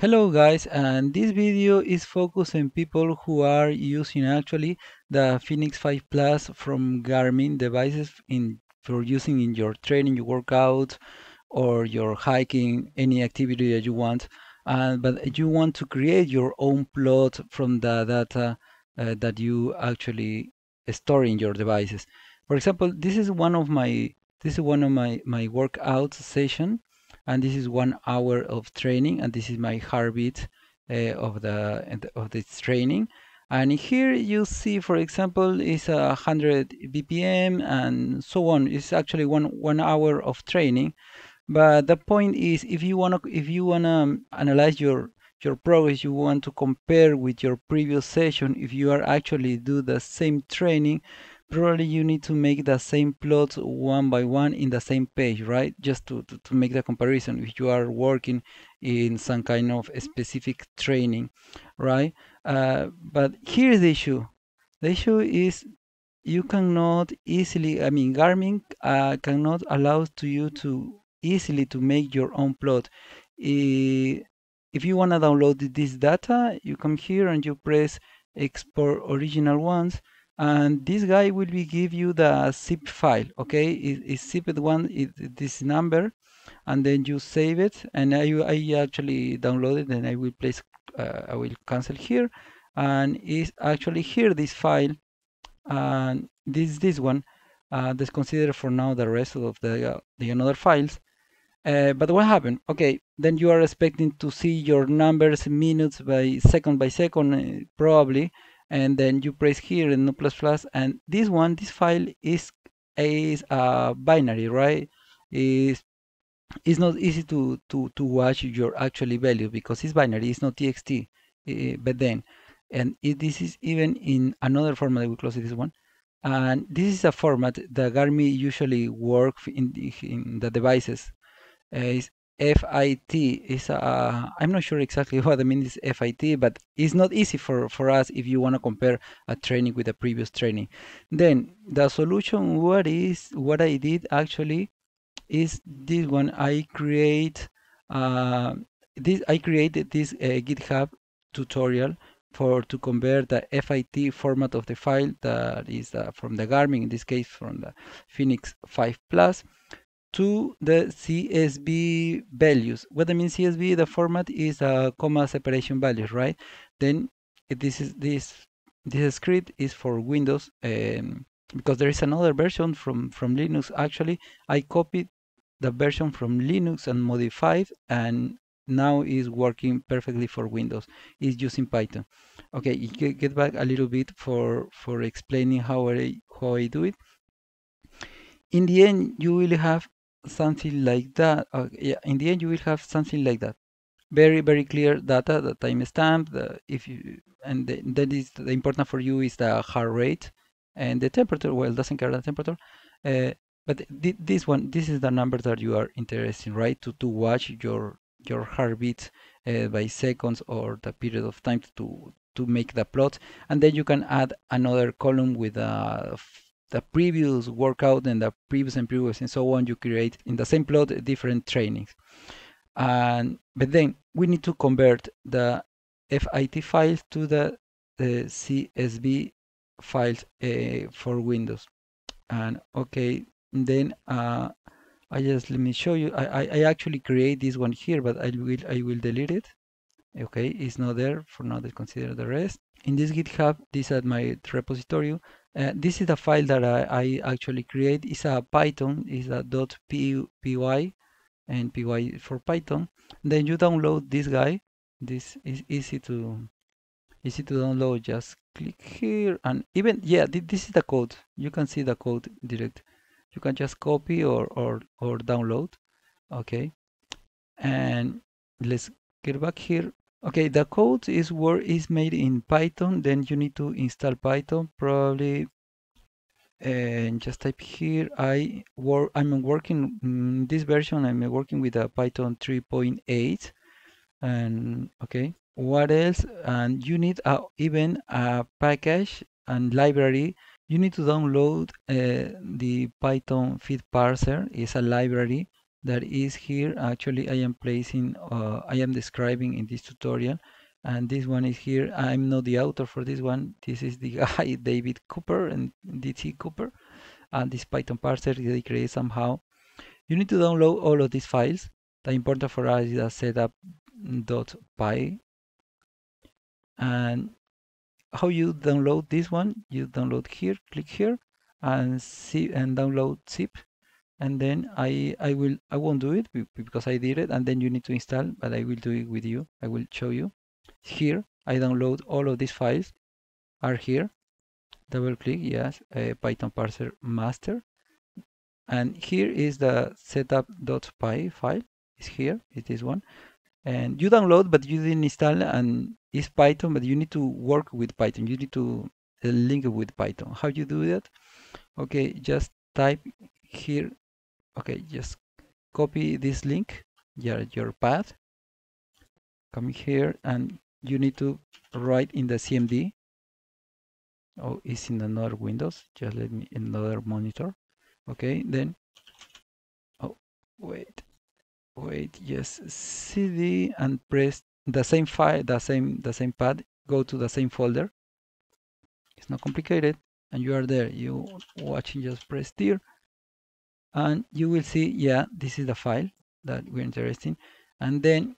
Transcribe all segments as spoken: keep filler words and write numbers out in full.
Hello guys, and this video is focused on people who are using actually the Fenix five Plus from Garmin devices in for using in your training, your workout, or your hiking, any activity that you want. Uh, but you want to create your own plot from the data uh, that you actually store in your devices. For example, this is one of my this is one of my my workout session. And this is one hour of training, and this is my heartbeat uh, of the of this training. And here you see, for example, is a hundred B P M and so on. It's actually one one hour of training. But the point is, if you wanna if you wanna analyze your your progress, you want to compare with your previous session. If you are actually do the same training, probably you need to make the same plots one by one in the same page, right? Just to, to, to make the comparison if you are working in some kind of specific training, right? Uh, but here's the issue. The issue is you cannot easily, I mean, Garmin uh, cannot allow to you to easily to make your own plot. Uh, if you want to download this data, you come here and you press export original ones. And this guy will be give you the zip file, okay? It, it's zipped one, it, this number, and then you save it. And I, I actually downloaded, and I will place, uh, I will cancel here, and it's actually here this file, and this this one. Uh, let's consider for now the rest of the uh, the another files. Uh, but what happened? Okay, then you are expecting to see your numbers minutes by second by second, probably. And then you press here and no plus plus, and this one, this file is is a binary, right? Is it's not easy to to to watch your actually value because it's binary, it's not T X T. Uh, but then, and it, this is even in another format. We close this one, and this is a format that Garmin usually works in in the devices. Uh, is F I T is a, I'm not sure exactly what I mean is F I T, but it's not easy for, for us if you want to compare a training with a previous training. Then the solution, what is what I did actually is this one. I create uh, this. I created this uh, GitHub tutorial for to convert the F I T format of the file that is uh, from the Garmin, in this case from the Fenix five Plus. To the C S V values. What I mean C S V, the format is a comma separation values, right? Then this is this this script is for Windows, um, because there is another version from from Linux. Actually, I copied the version from Linux and modified, and now is working perfectly for Windows. It's using Python. Okay, you get back a little bit for for explaining how I how I do it. In the end, you will have something like that. Uh, yeah, in the end, you will have something like that. Very, very clear data, the timestamp, the if you and the, that is the important for you is the heart rate and the temperature. Well, doesn't care the temperature, uh, but th this one, this is the number that you are interested in, right? To to watch your your heartbeat uh, by seconds or the period of time to to make the plot, and then you can add another column with a. The previous workout and the previous and previous and so on. You create in the same plot different trainings, and but then we need to convert the F I T files to the, the C S V files uh, for Windows. And okay, then uh, I just let me show you. I, I I actually create this one here, but I will I will delete it. Okay, it's not there for now. Let's consider the rest. In this GitHub, this is my repository. Uh, this is the file that I, I actually create. It's a Python, it's a .py and py for Python. Then you download this guy. This is easy to easy to download. Just click here, and even yeah, th this is the code. You can see the code direct. You can just copy or or or download. Okay, and let's get back here. Okay, the code is where is made in Python. Then you need to install Python probably, and just type here. I work. I'm working mm, this version. I'm working with a Python three point eight. And okay, what else? And you need a, even a package and library. You need to download uh, the Python F I T parser. It's a library that is here. Actually, I am placing, uh, I am describing in this tutorial, and this one is here. I'm not the author for this one. This is the guy, David Cooper and D T Cooper, and this Python parser they create somehow. You need to download all of these files. The important for us is the setup.py. And how you download this one, you download here, click here, and see and download zip. And then I I will I won't do it because I did it, and then you need to install, but I will do it with you. I will show you. Here I download all of these files are here. Double click, yes, uh, Python parser master. And here is the setup.py file. It's here, it's this one. And you download, but you didn't install, and it's Python, but you need to work with Python. You need to link with Python. How you do that? Okay, just type here. Okay, just copy this link, your, your path, come here, and you need to write in the C M D. Oh, it's in another Windows, just let me, another monitor. Okay, then, oh, wait, wait, yes, C D and press the same file, the same, the same path, go to the same folder. It's not complicated, and you are there, you watching, just press here. And you will see, yeah, this is the file that we're interested in. And then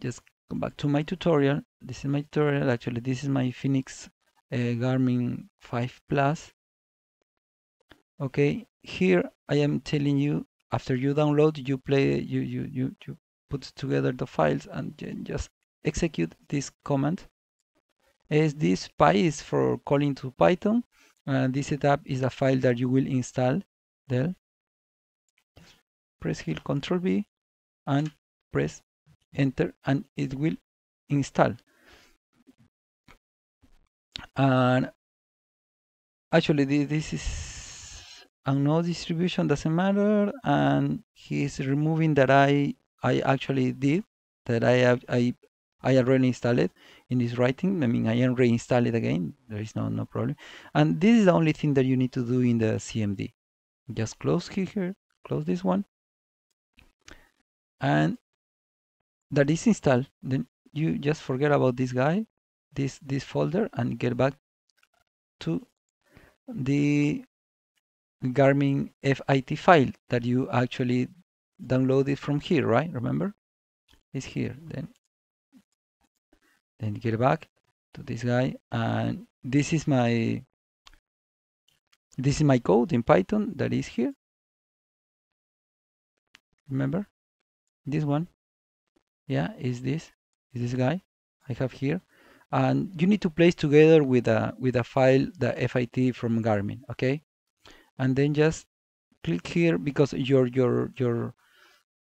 just come back to my tutorial. This is my tutorial. Actually, this is my Fenix uh, Garmin five plus. Okay, here I am telling you, after you download, you play, you you you, you put together the files and just execute this command. As this py is for calling to Python, and this setup is a file that you will install there. Press here Control B and press enter, and it will install. And actually this is unknown distribution, doesn't matter, and he's removing that I I actually did that I have I I already installed in this writing. I mean, I am reinstall it again. There is no no problem. And this is the only thing that you need to do in the C M D. Just close here, close this one. And that is installed. Then you just forget about this guy, this this folder, and get back to the Garmin F I T file that you actually downloaded from here, right? Remember, it's here. Then then get back to this guy, and this is my this is my code in Python that is here. Remember. This one, yeah, is this is this guy I have here, and you need to place together with a with a file the F I T from Garmin, okay? And then just click here because your your your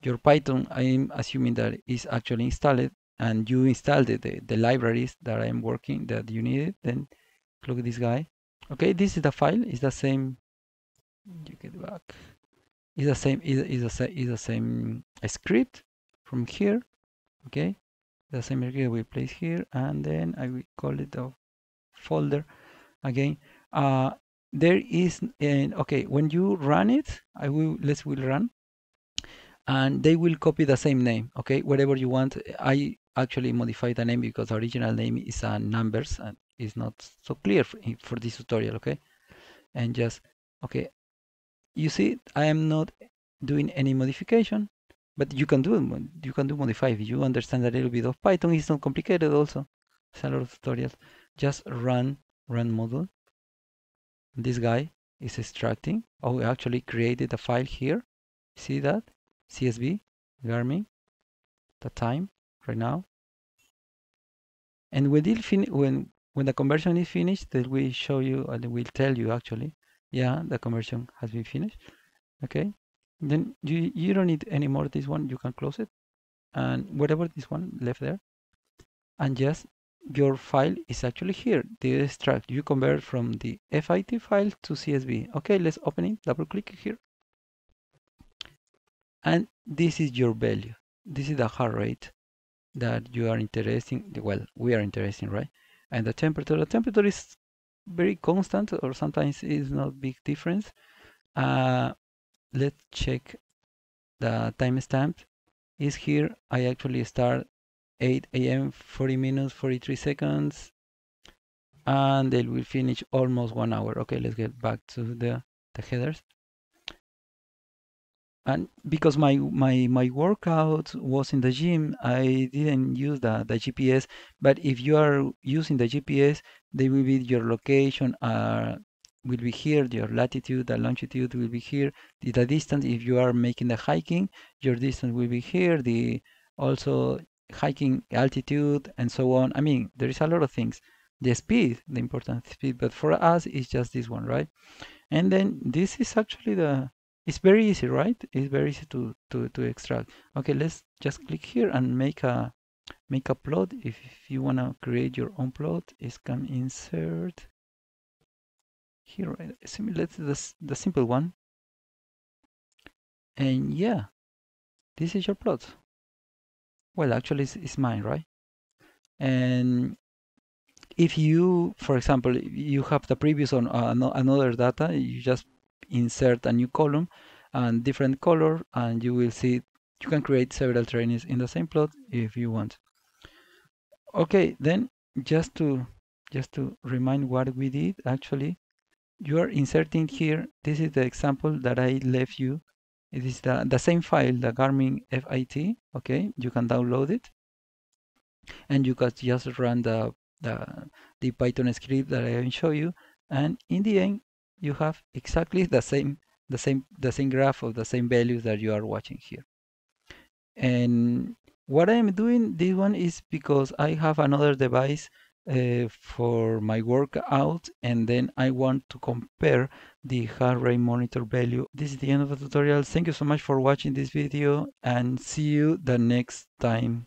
your Python, I'm assuming that is actually installed, and you installed it, the the libraries that I'm working that you needed. Then click this guy, okay? This is the file. It's the same. You get back. Is the same is is the, is the same script from here, okay? The same script we place here, and then I will call it a folder again. Uh, there is an okay when you run it. I will let's will run, and they will copy the same name, okay? Whatever you want. I actually modify the name because the original name is uh, numbers and is not so clear for, for this tutorial, okay? And just okay. You see, I am not doing any modification, but you can do you can do modify if you understand a little bit of Python. It's not complicated. Also, it's a lot of tutorials. Just run run module. This guy is extracting. Oh, we actually created a file here. See that C S V Garmin, the time right now. And when when when the conversion is finished, then we show you and we'll tell you actually. Yeah, the conversion has been finished. Okay, then you, you don't need any more this one. You can close it, and whatever this one left there, and just your file is actually here. The extract you convert from the F I T file to C S V. Okay, let's open it. Double click here, and this is your value. This is the heart rate that you are interested in. Well, we are interested in, right? And the temperature. The temperature is very constant, or sometimes it's not big difference. Uh, let's check the timestamp is here. I actually start eight A M forty minutes forty-three seconds, and they will finish almost one hour. Okay, let's get back to the, the headers. And because my, my, my workout was in the gym, I didn't use the, the G P S, but if you are using the G P S, they will be your location, uh, will be here, your latitude, the longitude will be here, the, the distance. If you are making the hiking, your distance will be here, the also hiking altitude and so on. I mean, there is a lot of things. The speed, the important speed, but for us, it's just this one, right? And then this is actually the, it's very easy, right? It's very easy to, to, to extract. Okay, let's just click here and make a make a plot. If, if you want to create your own plot, is come insert here. Let's do the, the simple one. And yeah, this is your plot. Well, actually, it's, it's mine, right? And if you, for example, you have the previous on uh, no, another data, you just insert a new column and different color, and you will see you can create several trainings in the same plot if you want. Okay, then just to just to remind what we did, actually you are inserting here. This is the example that I left you. It is the, the same file, the Garmin F I T. Okay, you can download it and you can just run the the, the Python script that I will show you, and in the end you have exactly the same the same the same graph of the same values that you are watching here. And what I'm doing this one is because I have another device uh, for my workout, and then I want to compare the heart rate monitor value. This is the end of the tutorial. Thank you so much for watching this video, and see you the next time.